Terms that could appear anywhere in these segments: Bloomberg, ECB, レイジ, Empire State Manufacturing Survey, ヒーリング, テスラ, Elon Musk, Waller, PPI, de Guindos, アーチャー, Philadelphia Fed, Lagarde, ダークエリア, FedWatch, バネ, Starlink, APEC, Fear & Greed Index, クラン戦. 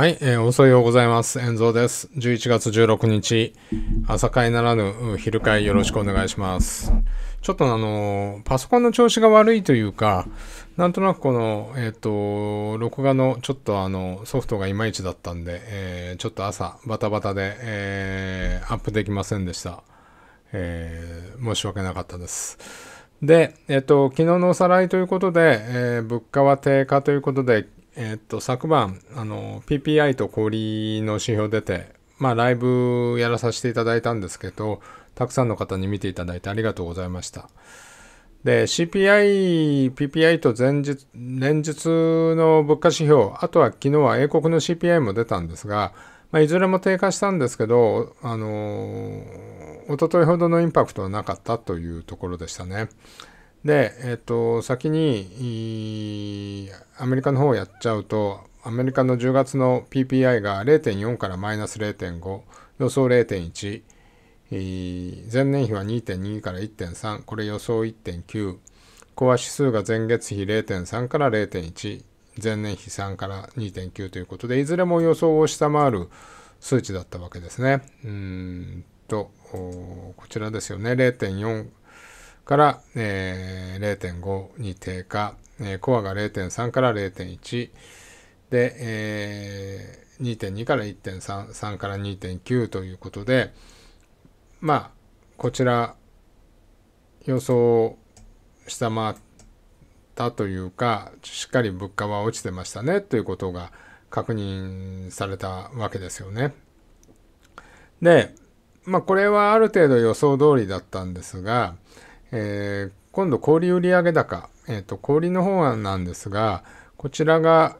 はい、おはようございます。遠蔵です。11月16日、朝会ならぬ昼会よろしくお願いします。ちょっとパソコンの調子が悪いというか、なんとなくこの、録画のちょっとソフトがいまいちだったんで、ちょっと朝バタバタで、アップできませんでした。申し訳なかったです。で、昨日のおさらいということで、物価は低下ということで、昨晩、PPI と小売の指標出て、まあ、ライブやらさせていただいたんですけど、たくさんの方に見ていただいてありがとうございました。で、CPI、PPI と連日の物価指標、あとは昨日は英国の CPI も出たんですが、まあ、いずれも低下したんですけど、おとといほどのインパクトはなかったというところでしたね。で、先にアメリカの方をやっちゃうと、アメリカの10月の PPI が 0.4 からマイナス 0.5、予想 0.1、前年比は 2.2 から 1.3、これ予想 1.9、コア指数が前月比 0.3 から 0.1、前年比3から 2.9 ということで、いずれも予想を下回る数値だったわけですね。こちらですよね、0.4から、0.5 に低下、コアが 0.3 から 0.1 で、2.2 から 1.3、3から 2.9 ということで、まあこちら予想を下回ったというか、しっかり物価は落ちてましたねということが確認されたわけですよね。で、まあこれはある程度予想通りだったんですが、今度小売売上高、小売の方なんですが、こちらが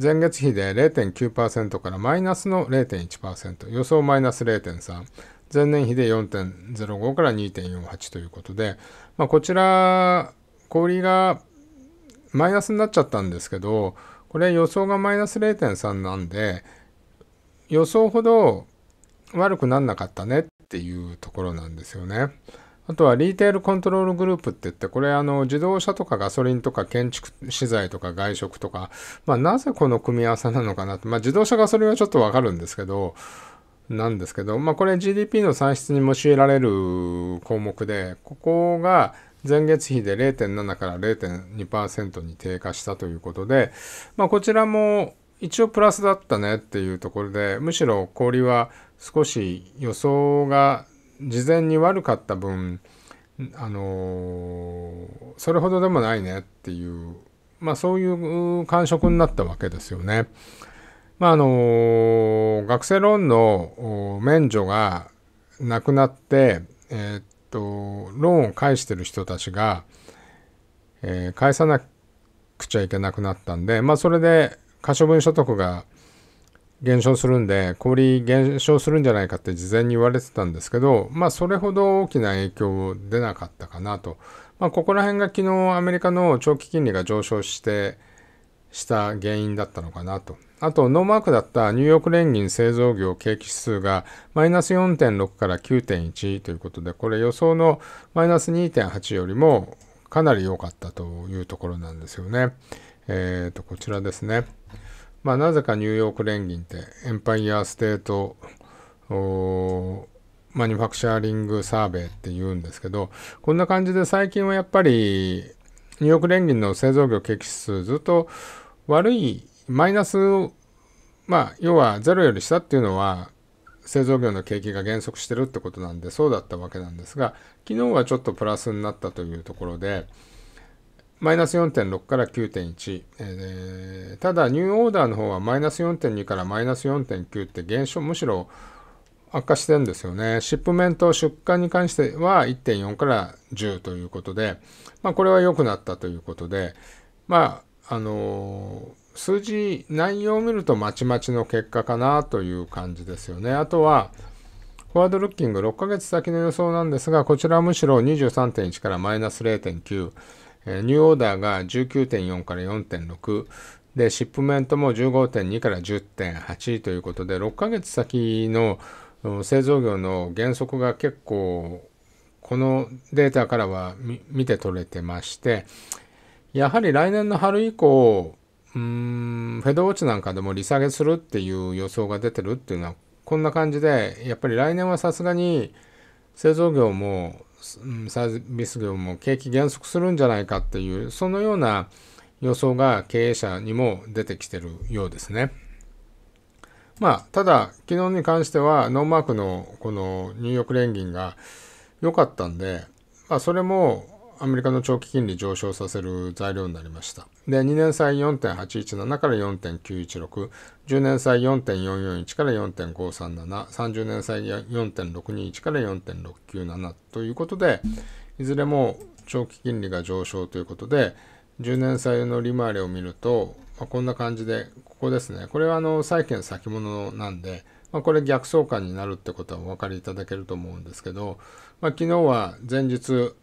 前月比で 0.9% からマイナスの 0.1%、 予想マイナス 0.3、前年比で 4.05 から 2.48 ということで、まあ、こちら小売がマイナスになっちゃったんですけど、これ予想がマイナス 0.3 なんで、予想ほど悪くなんなかったねっていうところなんですよね。あとはリーテールコントロールグループっていって、これ自動車とかガソリンとか建築資材とか外食とか、まあ、なぜこの組み合わせなのかなって、まあ、自動車ガソリンはちょっとわかるんですけど、まあ、これ GDP の算出にも強いられる項目で、ここが前月比で 0.7 から 0.2% に低下したということで、まあ、こちらも一応プラスだったねっていうところで、むしろ小売は少し予想が事前に悪かった分、それほどでもないねっていう、まあ、そういう感触になったわけですよね。まあ学生ローンの免除がなくなって、ローンを返してる人たちが、返さなくちゃいけなくなったんで、まあ、それで可処分所得が減少するんで、小売減少するんじゃないかって事前に言われてたんですけど、まあ、それほど大きな影響出なかったかなと。まあ、ここら辺が昨日アメリカの長期金利が上昇した原因だったのかなと。あと、ノーマークだったニューヨーク連銀製造業景気指数がマイナス 4.6 から 9.1 ということで、これ予想のマイナス 2.8 よりもかなり良かったというところなんですよね。こちらですね。まあ、なぜかニューヨーク連銀ってエンパイアステートマニュファクチャーリングサーベイって言うんですけど、こんな感じで最近はやっぱりニューヨーク連銀の製造業景気指数ずっと悪いマイナス、まあ要はゼロより下っていうのは製造業の景気が減速してるってことなんでそうだったわけなんですが、昨日はちょっとプラスになったというところで、マイナス 4.6 から 9.1、ただニューオーダーの方はマイナス 4.2 からマイナス 4.9 って減少、むしろ悪化してるんですよね。シップメント出荷に関しては 1.4 から10ということで、まあ、これは良くなったということで、まあ数字内容を見るとまちまちの結果かなという感じですよね。あとはフォワードルッキング6ヶ月先の予想なんですが、こちらはむしろ 23.1 からマイナス 0.9、ニューオーダーが 19.4 から 4.6 で、シップメントも 15.2 から 10.8 ということで、6ヶ月先の製造業の減速が結構このデータからは見て取れてまして、やはり来年の春以降、フェドウォッチなんかでも利下げするっていう予想が出てるっていうのはこんな感じで、やっぱり来年はさすがに製造業もサービス業も景気減速するんじゃないかっていう、そのような予想が経営者にも出てきてるようですね。まあただ昨日に関してはノーマークのこのニューヨーク連銀が良かったんで、まあ、それもアメリカの長期金利上昇させる材料になりました。で、2年債 4.817 から 4.916、10年債 4.441 から 4.537、30年債 4.621 から 4.697 ということで、いずれも長期金利が上昇ということで、10年債の利回りを見ると、まあ、こんな感じで、ここですね。これは債券先物なんで、まあ、これ逆相関になるってことはお分かりいただけると思うんですけど、まあ、昨日は前日、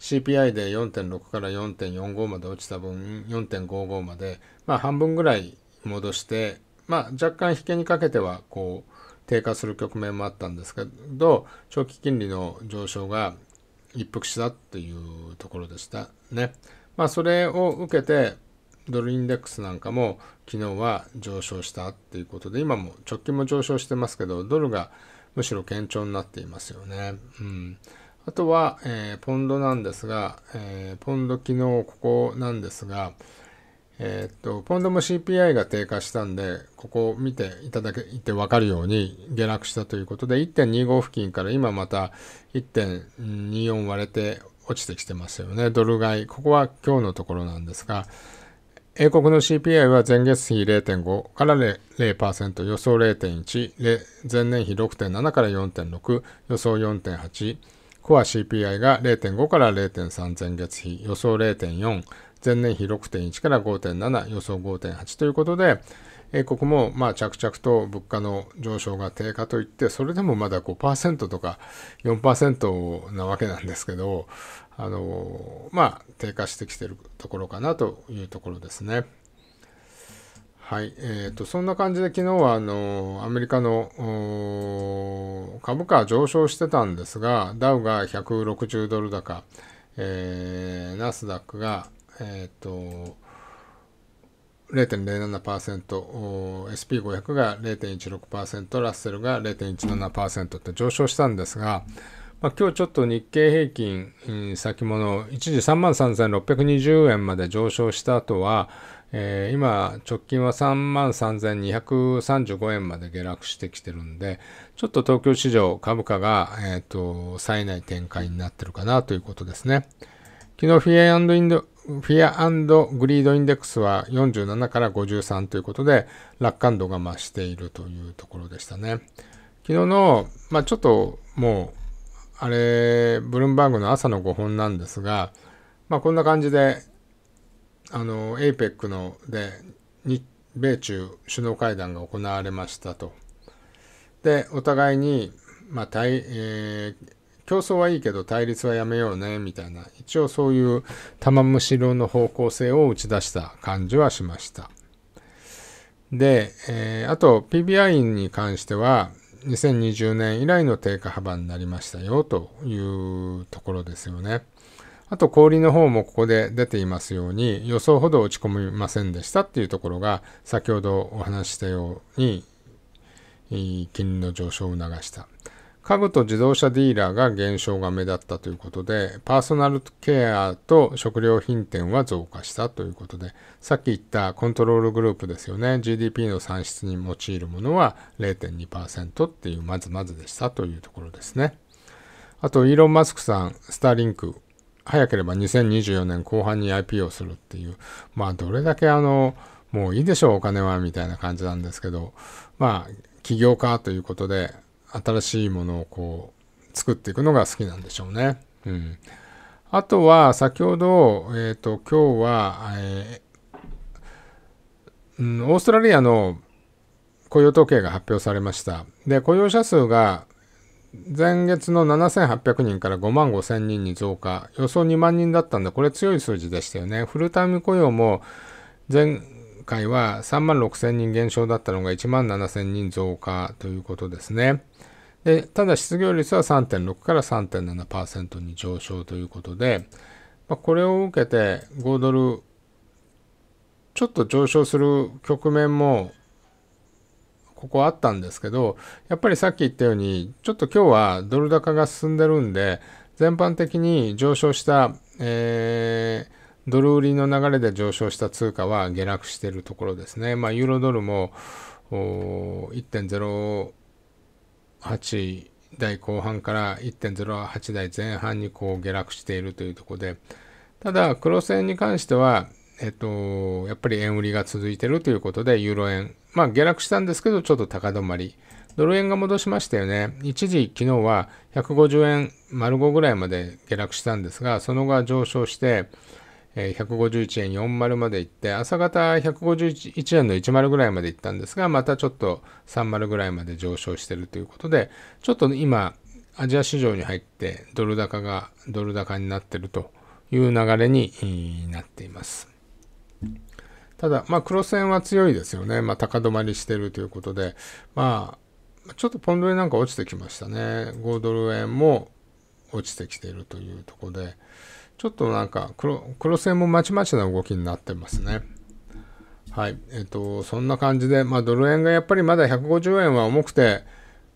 CPI で 4.6 から 4.45 まで落ちた分 4.55 まで、まあ、半分ぐらい戻して、まあ、若干引けにかけてはこう低下する局面もあったんですけど、長期金利の上昇が一服したっていうところでしたね。まあ、それを受けてドルインデックスなんかも昨日は上昇したっていうことで、今も直近も上昇してますけど、ドルがむしろ堅調になっていますよね。うん。あとは、ポンドなんですが、ポンド昨日ここなんですが、ポンドも CPI が低下したんで、ここを見ていただけて分かるように下落したということで、1.25 付近から今また 1.24 割れて落ちてきてますよね。ドル買い。ここは今日のところなんですが、英国の CPI は前月比 0.5 から 0%、予想 0.1、前年比 6.7 から 4.6、予想 4.8、コア CPI が 0.5 から 0.3 前月比、予想 0.4、前年比 6.1 から 5.7、予想 5.8 ということで、英国もまあ着々と物価の上昇が低下といって、それでもまだ 5% とか 4% なわけなんですけど、まあ低下してきているところかなというところですね。はい、そんな感じで昨日はアメリカの株価上昇してたんですが、ダウが160ドル高、ナスダックが、0.07%、SP500 が 0.16%、ラッセルが 0.17% って上昇したんですが、まあ、今日ちょっと日経平均先物一時 33,620 円まで上昇した後は、今直近は 33,235 円まで下落してきてるんで、ちょっと東京市場株価が、冴えない展開になってるかなということですね。昨日フィア&グリードインデックスは47から53ということで、楽観度が増しているというところでしたね。昨日の、まあ、ちょっともうあれブルームバーグの朝の5本なんですが、まあ、こんな感じでAPEC ので米中首脳会談が行われましたと。でお互いに、まあ競争はいいけど対立はやめようねみたいな、一応そういう玉虫色の方向性を打ち出した感じはしました。で、あと PPI に関しては2020年以来の低下幅になりましたよというところですよね。あと小売りの方もここで出ていますように、予想ほど落ち込みませんでしたっていうところが、先ほどお話ししたように金利の上昇を促した。家具と自動車ディーラーが減少が目立ったということで、パーソナルケアと食料品店は増加したということで、さっき言ったコントロールグループですよね。 GDP の算出に用いるものは 0.2% っていう、まずまずでしたというところですね。あとイーロン・マスクさん、スターリンク早ければ2024年後半に IPO するっていう、まあどれだけもういいでしょうお金はみたいな感じなんですけど、まあ起業家ということで新しいものをこう作っていくのが好きなんでしょうね。うん、あとは先ほど、今日は、オーストラリアの雇用統計が発表されました。で雇用者数が前月の 7,800 人から 55,000 人に増加、予想2万人だったんで、これ強い数字でしたよね。フルタイム雇用も前回は 36,000 人減少だったのが 17,000 人増加ということですね。でただ失業率は 3.6 から 3.7% に上昇ということで、まあ、これを受けて5ドルちょっと上昇する局面もここあったんですけど、やっぱりさっき言ったようにちょっと今日はドル高が進んでるんで、全般的に上昇した、ドル売りの流れで上昇した通貨は下落しているところですね。まあ、ユーロドルも 1.08 台後半から 1.08 台前半にこう下落しているというところで、ただ黒線に関しては、やっぱり円売りが続いているということで、ユーロ円、まあ、下落したんですけどちょっと高止まり、ドル円が戻しましたよね。一時昨日は150円丸5ぐらいまで下落したんですが、その後は上昇して151円40まで行って、朝方151円の10ぐらいまで行ったんですが、またちょっと30ぐらいまで上昇しているということで、ちょっと今アジア市場に入ってドル高になっているという流れになっています。ただ、まあ、黒線は強いですよね。まあ、高止まりしているということで、まあ、ちょっとポンド円なんか落ちてきましたね。5ドル円も落ちてきているというところで、ちょっとなんか黒線もまちまちな動きになってますね。はい。そんな感じで、まあ、ドル円がやっぱりまだ150円は重くて、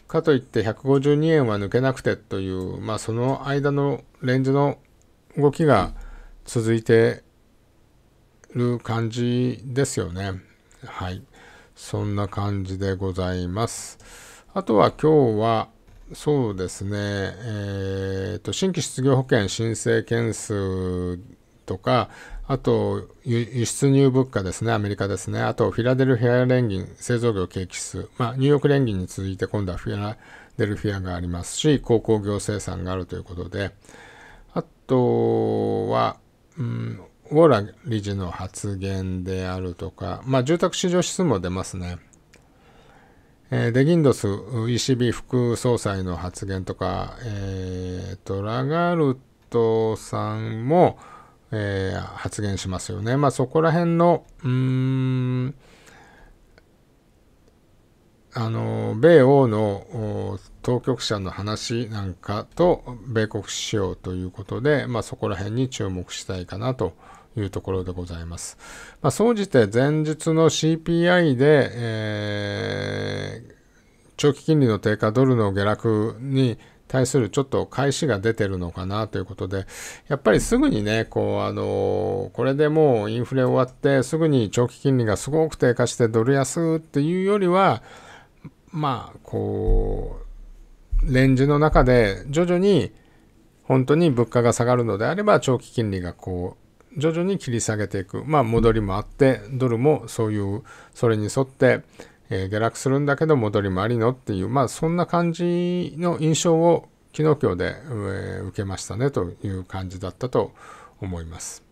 かといって152円は抜けなくてという、まあ、その間のレンジの動きが続いている感じですよね。はい。そんな感じでございます。あとは今日は、そうですね、新規失業保険申請件数とか、あと輸出入物価ですね、アメリカですね、あとフィラデルフィア連銀、製造業景気指数、まあ、ニューヨーク連銀に続いて今度はフィラデルフィアがありますし、鉱工業生産があるということで、あとは、ウォーラー理事の発言であるとか、まあ、住宅市場指数も出ますね。デギンドス ECB 副総裁の発言とか、ラガルトさんも、発言しますよね。まあ、そこら辺の米欧の当局者の話なんかと米国仕様ということで、まあ、そこら辺に注目したいかなというところでございます。まあ、総じて前日の CPI で、長期金利の低下、ドルの下落に対するちょっと返しが出てるのかなということで、やっぱりすぐにね、これでもうインフレ終わって、すぐに長期金利がすごく低下してドル安っていうよりは、まあ、レンジの中で徐々に本当に物価が下がるのであれば、長期金利が徐々に切り下げていく、まあ、戻りもあってドルもそれに沿って、下落するんだけど戻りもありのっていう、まあ、そんな感じの印象を昨日今日で、受けましたねという感じだったと思います。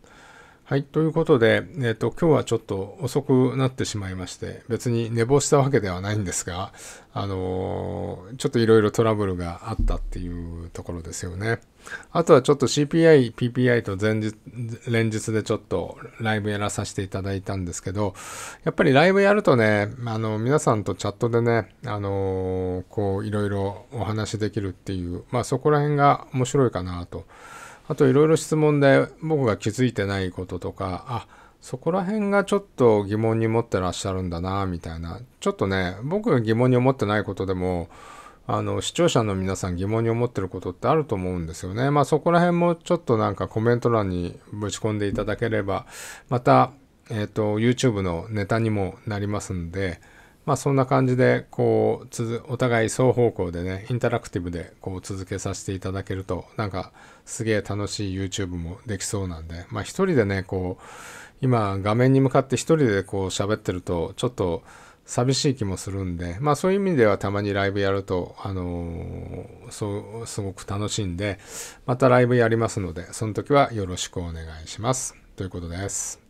はい、ということで、今日はちょっと遅くなってしまいまして、別に寝坊したわけではないんですが、ちょっといろいろトラブルがあったっていうところですよね。あとはちょっと CPI、PPI と連日でちょっとライブやらさせていただいたんですけど、やっぱりライブやるとね、皆さんとチャットでね、いろいろお話できるっていう、まあそこら辺が面白いかなと。あといろいろ質問で僕が気づいてないこととか、あ、そこら辺がちょっと疑問に思ってらっしゃるんだな、みたいな。ちょっとね、僕が疑問に思ってないことでも、視聴者の皆さん疑問に思ってることってあると思うんですよね。まあそこら辺もちょっとなんかコメント欄にぶち込んでいただければ、また、YouTube のネタにもなりますんで、まあそんな感じで、お互い双方向でね、インタラクティブで続けさせていただけると、なんかすげえ楽しい YouTube もできそうなんで、まあ一人でね、今画面に向かって一人で喋ってると、ちょっと寂しい気もするんで、まあそういう意味ではたまにライブやると、すごく楽しいんで、またライブやりますので、その時はよろしくお願いします。ということです。